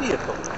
успехов.